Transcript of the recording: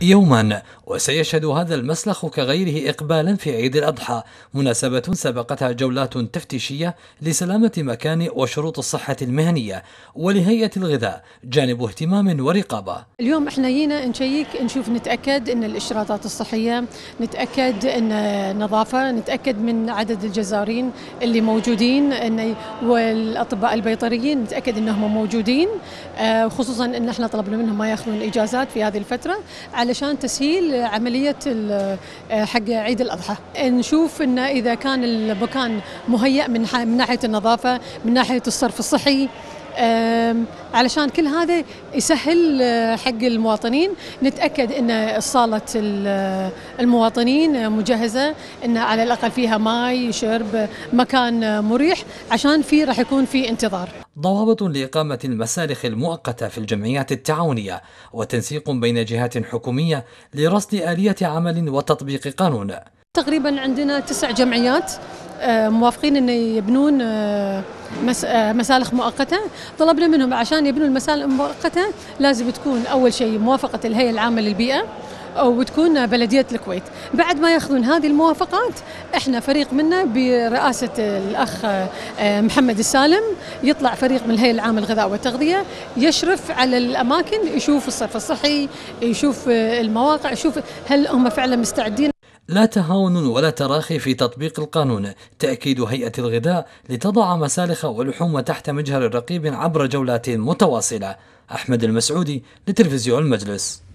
يوما، وسيشهد هذا المسلخ كغيره إقبالا في عيد الأضحى، مناسبة سبقتها جولات تفتيشية لسلامة مكان وشروط الصحة المهنية، ولهيئة الغذاء جانب اهتمام ورقابة. اليوم احنا جينا نشيك، نشوف، نتأكد ان الإشراطات الصحية، نتأكد ان النظافة، نتأكد من عدد الجزارين اللي موجودين، والأطباء البيطريين نتأكد انهم موجودين، خصوصا ان احنا طلبنا منهم ما ياخذون إجازات في هذه الفترة علشان تسهيل عملية حق عيد الأضحى. نشوف إن إذا كان المكان مهيأ من ناحية النظافة، من ناحية الصرف الصحي، علشان كل هذا يسهل حق المواطنين. نتأكد إن صالة المواطنين مجهزة، إن على الأقل فيها ماي، شرب، مكان مريح، عشان في راح يكون في انتظار. ضوابط لإقامة المسالخ المؤقتة في الجمعيات التعاونية، وتنسيق بين جهات حكومية لرصد آلية عمل وتطبيق قانون. تقريبا عندنا 9 جمعيات موافقين أن يبنون مسالخ مؤقتة. طلبنا منهم عشان يبنوا المسالخ المؤقتة لازم تكون أول شيء موافقة الهيئة العامة للبيئة وتكون بلدية الكويت. بعد ما ياخذون هذه الموافقات، احنا فريق منا برئاسة الأخ محمد السالم، يطلع فريق من الهيئة العامة للغذاء والتغذية يشرف على الأماكن، يشوف الصرف الصحي، يشوف المواقع، يشوف هل هم فعلا مستعدين. لا تهاون ولا تراخي في تطبيق القانون. تأكيد هيئة الغذاء لتضع مسالخ ولحوم تحت مجهر رقيب عبر جولات متواصلة. أحمد المسعودي لتلفزيون المجلس.